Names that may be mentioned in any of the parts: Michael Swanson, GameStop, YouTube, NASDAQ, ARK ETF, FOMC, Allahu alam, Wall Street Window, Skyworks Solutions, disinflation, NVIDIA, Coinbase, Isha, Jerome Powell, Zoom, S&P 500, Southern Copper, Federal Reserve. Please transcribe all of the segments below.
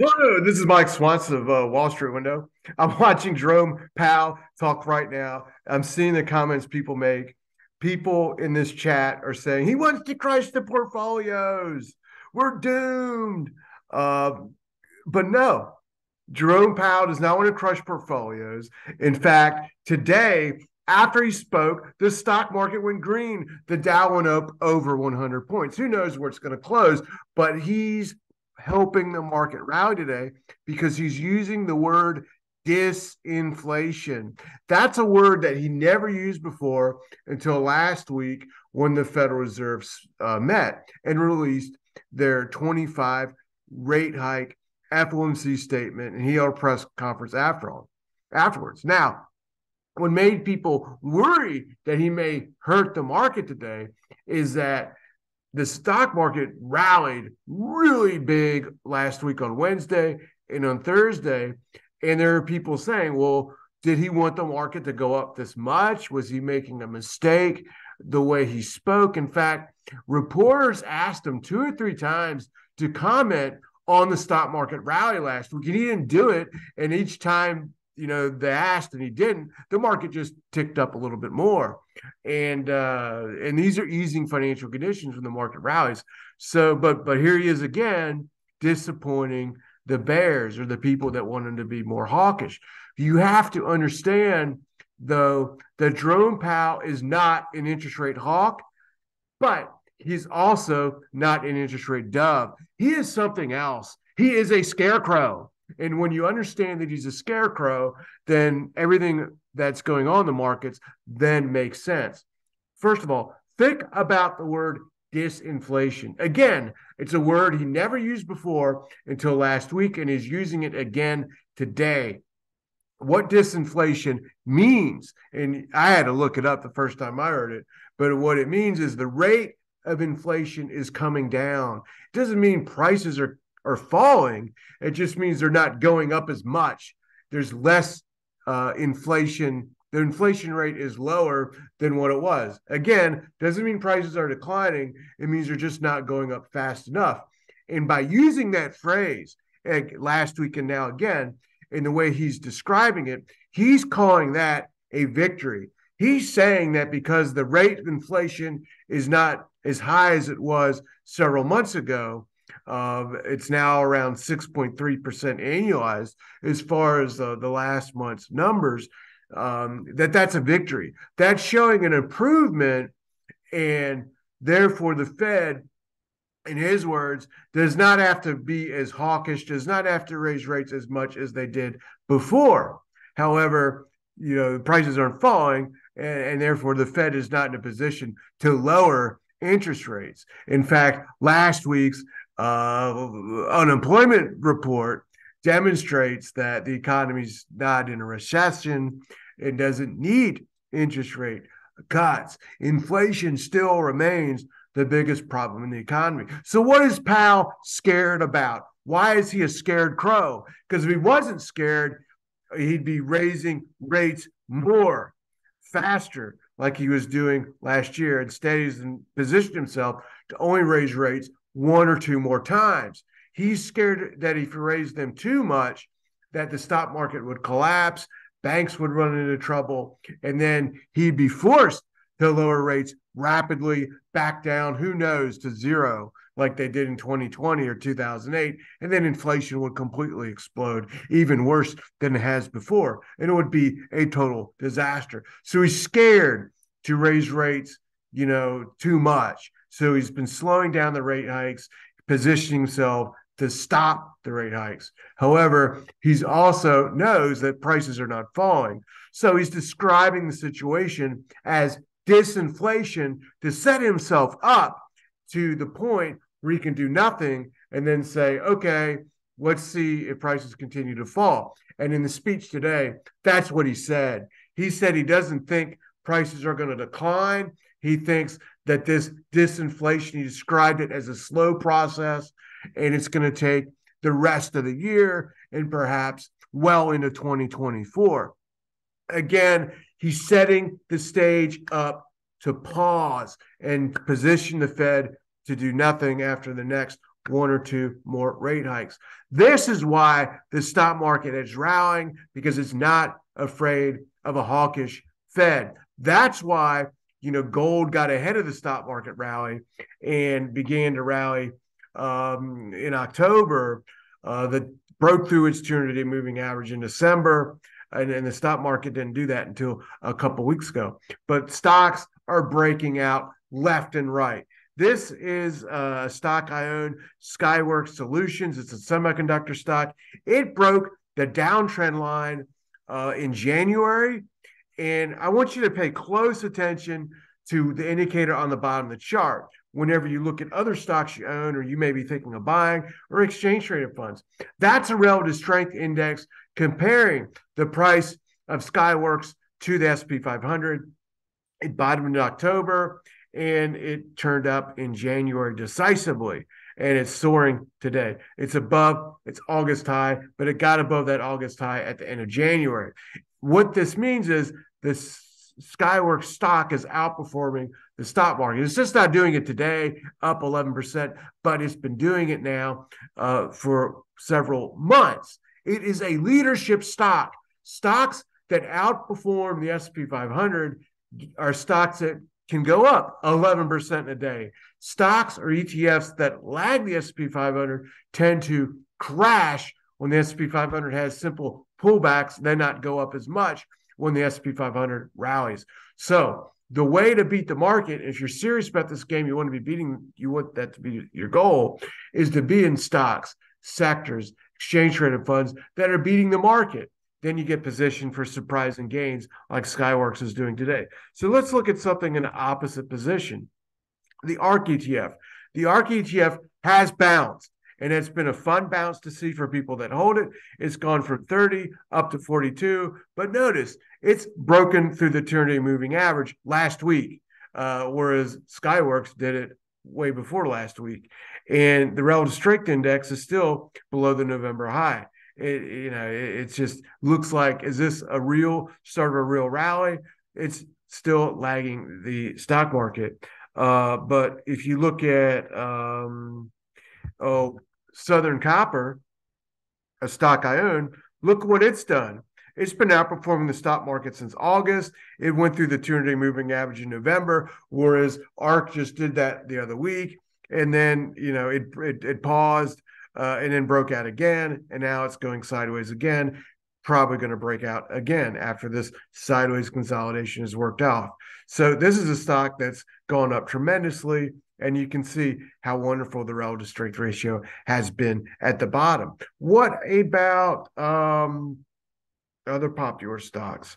Hello, this is Mike Swanson of Wall Street Window. I'm watching Jerome Powell talk right now. I'm seeing the comments people make. People in this chat are saying, he wants to crush the portfolios. We're doomed. But no, Jerome Powell does not want to crush portfolios. In fact, today, after he spoke, the stock market went green. The Dow went up over 100 points. Who knows where it's going to close, but he's helping the market rally today because he's using the word disinflation. That's a word that he never used before until last week when the Federal Reserve met and released their 25 rate hike FOMC statement, and he held a press conference afterwards. Now, what made people worry that he may hurt the market today is that the stock market rallied really big last week on Wednesday and on Thursday, and there are people saying, well, did he want the market to go up this much? Was he making a mistake the way he spoke? In fact, reporters asked him 2 or 3 times to comment on the stock market rally last week, and he didn't do it. And each time, you know, they asked and he didn't, the market just ticked up a little bit more. And these are easing financial conditions when the market rallies. So, but here he is again, disappointing the bears or the people that want him to be more hawkish. You have to understand, though, that Jerome Powell is not an interest rate hawk, but he's also not an interest rate dove. He is something else. He is a scarecrow. And when you understand that he's a scarecrow, then everything that's going on in the markets then makes sense. First of all, think about the word disinflation. Again, it's a word he never used before until last week, and he's using it again today. What disinflation means, and I had to look it up the first time I heard it, but what it means is the rate of inflation is coming down. It doesn't mean prices are falling. It just means they're not going up as much. There's less inflation. The inflation rate is lower than what it was. Again, doesn't mean prices are declining. It means they're just not going up fast enough. And by using that phrase last week and now again, in the way he's describing it, he's calling that a victory. He's saying that because the rate of inflation is not as high as it was several months ago, it's now around 6.3% annualized as far as the last month's numbers, that's a victory. That's showing an improvement, and therefore the Fed, in his words, does not have to be as hawkish, does not have to raise rates as much as they did before. However, you know, the prices aren't falling, and therefore the Fed is not in a position to lower interest rates. In fact, last week's unemployment report demonstrates that the economy's not in a recession and doesn't need interest rate cuts. Inflation still remains the biggest problem in the economy. So what is Powell scared about? Why is he a scared crow? Because if he wasn't scared, he'd be raising rates more, faster, like he was doing last year. Instead, he's positioned himself to only raise rates 1 or 2 more times. He's scared that if he raised them too much, that the stock market would collapse, banks would run into trouble, and then he'd be forced to lower rates rapidly back down, who knows, to zero, like they did in 2020 or 2008, and then inflation would completely explode, even worse than it has before, and it would be a total disaster. So he's scared to raise rates, you know, too much. So he's been slowing down the rate hikes, positioning himself to stop the rate hikes. However, he's also knows that prices are not falling. So he's describing the situation as disinflation to set himself up to the point where he can do nothing and then say, okay, let's see if prices continue to fall. And in the speech today, that's what he said. He said he doesn't think prices are going to decline. He thinks that this disinflation, he described it as a slow process, and it's going to take the rest of the year and perhaps well into 2024. Again, he's setting the stage up to pause and position the Fed to do nothing after the next one or two more rate hikes. This is why the stock market is rallying, because it's not afraid of a hawkish Fed. That's why, you know, gold got ahead of the stock market rally and began to rally in October, that broke through its 200-day moving average in December. And the stock market didn't do that until a couple weeks ago. But stocks are breaking out left and right. This is a stock I own, Skyworks Solutions. It's a semiconductor stock. It broke the downtrend line in January. And I want you to pay close attention to the indicator on the bottom of the chart whenever you look at other stocks you own or you may be thinking of buying, or exchange-traded funds. That's a relative strength index comparing the price of Skyworks to the S&P 500. It bottomed in October, and it turned up in January decisively, and it's soaring today. It's above its August high, but it got above that August high at the end of January. What this means is this Skyworks stock is outperforming the stock market. It's just not doing it today, up 11%, but it's been doing it now for several months. It is a leadership stock. Stocks that outperform the S&P 500 are stocks that can go up 11% in a day. Stocks or ETFs that lag the S&P 500 tend to crash when the S&P 500 has simple pullbacks. They not go up as much when the S&P 500 rallies. So the way to beat the market, if you're serious about this game, you want to be beating, you want that to be your goal, is to be in stocks, sectors, exchange-traded funds that are beating the market. Then you get positioned for surprising gains like Skyworks is doing today. So let's look at something in the opposite position, the ARK ETF. The ARK ETF has bounced, and it's been a fun bounce to see for people that hold it. It's gone from 30 up to 42, but notice it's broken through the 200-day moving average last week, whereas Skyworks did it way before last week. And the relative strength index is still below the November high. It just looks like, is this a real start of a real rally? It's still lagging the stock market. But if you look at Southern Copper, a stock I own, look what it's done. It's been outperforming the stock market since August. It went through the 200-day moving average in November, whereas ARK just did that the other week. And then, you know, it paused and then broke out again. And now it's going sideways again, probably going to break out again after this sideways consolidation is worked off. So this is a stock that's gone up tremendously. And you can see how wonderful the relative strength ratio has been at the bottom. What about other popular stocks?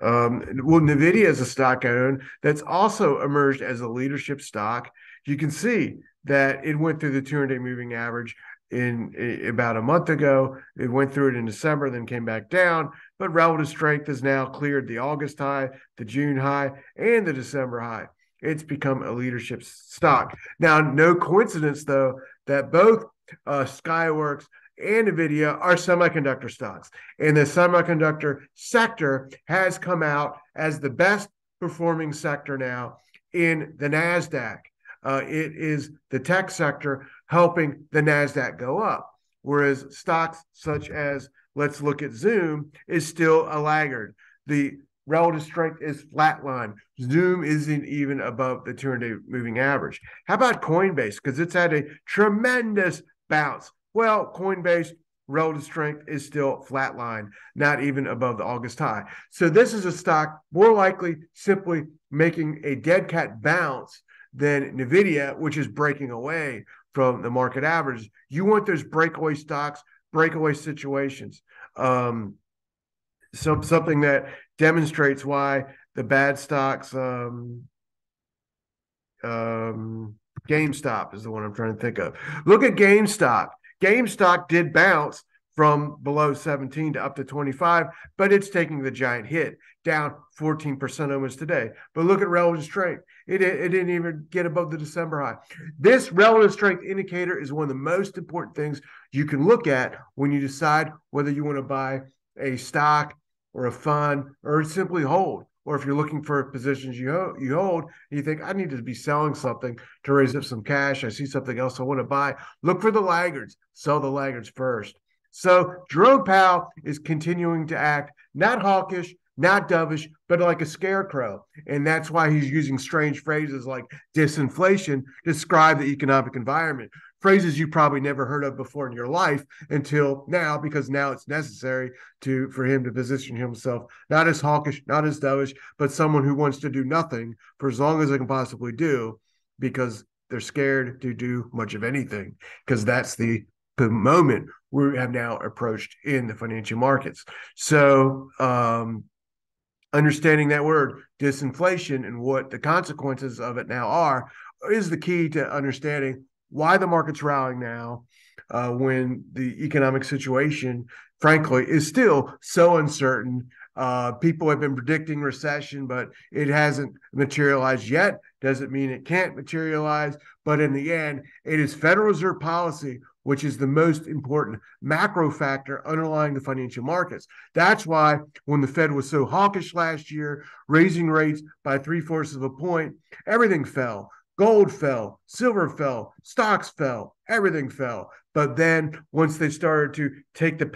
Well, NVIDIA is a stock I own that's also emerged as a leadership stock. You can see that it went through the 200-day moving average in about a month ago. It went through it in December, then came back down. But relative strength has now cleared the August high, the June high, and the December high. It's become a leadership stock. Now, no coincidence, though, that both Skyworks and NVIDIA are semiconductor stocks. And the semiconductor sector has come out as the best performing sector now in the NASDAQ. It is the tech sector helping the NASDAQ go up, whereas stocks such as, let's look at Zoom, is still a laggard. The relative strength is flatline. Zoom isn't even above the 200-day moving average. How about Coinbase? Because it's had a tremendous bounce. Well, Coinbase relative strength is still flatline, not even above the August high. So this is a stock more likely simply making a dead cat bounce than NVIDIA, which is breaking away from the market averages. You want those breakaway stocks, breakaway situations. Something that demonstrates why the bad stocks, GameStop is the one I'm trying to think of. Look at GameStop. GameStop did bounce from below 17 to up to 25, but it's taking the giant hit, down 14% almost today. But look at relative strength. It didn't even get above the December high. This relative strength indicator is one of the most important things you can look at when you decide whether you want to buy a stock or a fund or simply hold. or if you're looking for positions you hold, and you think, I need to be selling something to raise up some cash. I see something else I want to buy. Look for the laggards. Sell the laggards first. So Jerome Powell is continuing to act not hawkish, not dovish, but like a scarecrow. And that's why he's using strange phrases like disinflation to describe the economic environment. Phrases you probably never heard of before in your life until now, because now it's necessary for him to position himself not as hawkish, not as dovish, but someone who wants to do nothing for as long as they can possibly do, because they're scared to do much of anything, because that's the moment we have now approached in the financial markets. So understanding that word disinflation and what the consequences of it now are is the key to understanding why the market's rallying now when the economic situation, frankly, is still so uncertain. People have been predicting recession, but it hasn't materialized yet. Doesn't mean it can't materialize. But in the end, it is Federal Reserve policy, which is the most important macro factor underlying the financial markets. That's why when the Fed was so hawkish last year, raising rates by 3/4 of a point, everything fell. Gold fell, silver fell, stocks fell, everything fell. But then once they started to take their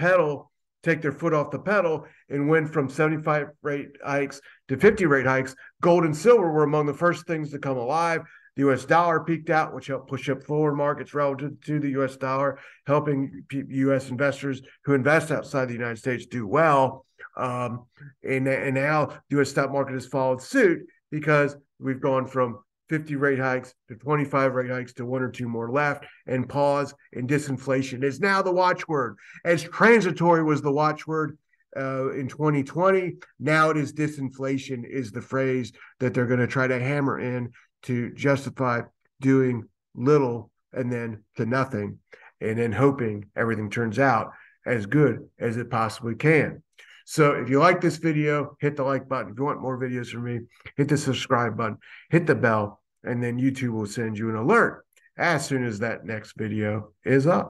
foot off the pedal and went from 75 rate hikes to 50 rate hikes, gold and silver were among the first things to come alive. The U.S. dollar peaked out, which helped push up forward markets relative to the U.S. dollar, helping U.S. investors who invest outside the United States do well. And now the U.S. stock market has followed suit because we've gone from 50 rate hikes to 25 rate hikes to 1 or 2 more left, and pause and disinflation is now the watchword. As transitory was the watchword in 2020, now it is disinflation is the phrase that they're going to try to hammer in to justify doing little and then to nothing, and then hoping everything turns out as good as it possibly can. So if you like this video, hit the like button. If you want more videos from me, hit the subscribe button, hit the bell, and then YouTube will send you an alert as soon as that next video is up.